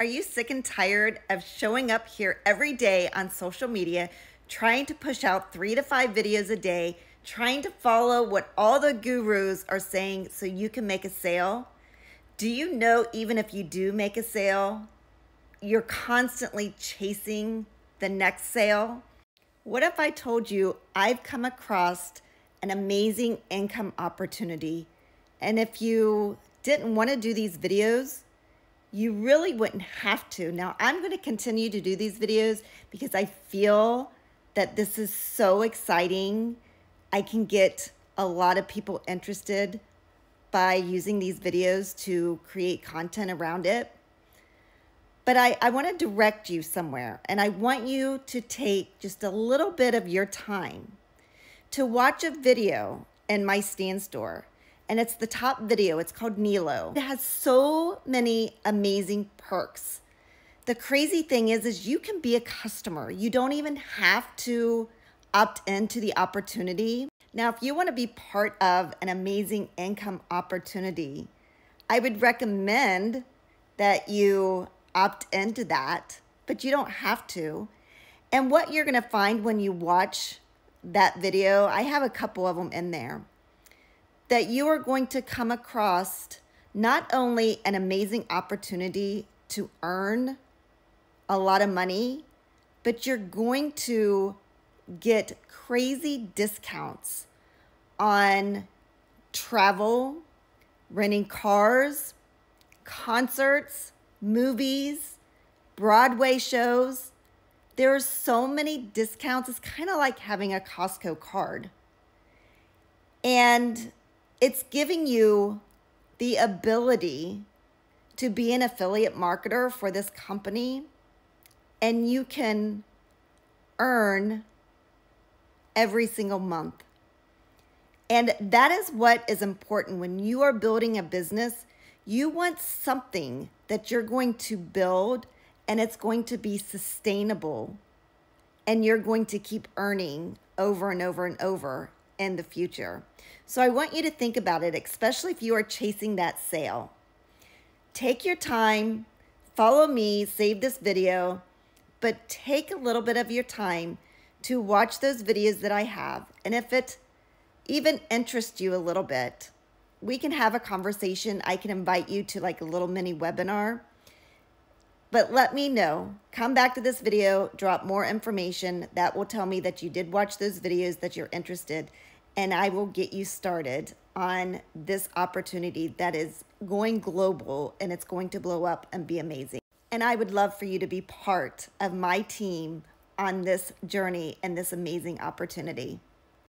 Are you sick and tired of showing up here every day on social media, trying to push out 3 to 5 videos a day, trying to follow what all the gurus are saying so you can make a sale? Do you know even if you do make a sale, you're constantly chasing the next sale? What if I told you I've come across an amazing income opportunity, and if you didn't want to do these videos, you really wouldn't have to. Now, I'm going to continue to do these videos because I feel that this is so exciting. I can get a lot of people interested by using these videos to create content around it. But I want to direct you somewhere, and I want you to take just a little bit of your time to watch a video in my Stan Store. And it's the top video. It's called Nilo. It has so many amazing perks. The crazy thing is you can be a customer. You don't even have to opt into the opportunity. Now, if you want to be part of an amazing income opportunity, I would recommend that you opt into that, but you don't have to. And what you're going to find when you watch that video, I have a couple of them in there, that you are going to come across not only an amazing opportunity to earn a lot of money, but you're going to get crazy discounts on travel, renting cars, concerts, movies, Broadway shows. There are so many discounts. It's kind of like having a Costco card. And it's giving you the ability to be an affiliate marketer for this company, and you can earn every single month. And that is what is important when you are building a business. You want something that you're going to build, and it's going to be sustainable, and you're going to keep earning over and over and over in the future. So I want you to think about it, especially if you are chasing that sale. Take your time, follow me, save this video, but take a little bit of your time to watch those videos that I have. And if it even interests you a little bit, we can have a conversation. I can invite you to like a little mini webinar, but let me know. Come back to this video, drop more information. That will tell me that you did watch those videos, that you're interested, and I will get you started on this opportunity that is going global, and it's going to blow up and be amazing. And I would love for you to be part of my team on this journey and this amazing opportunity.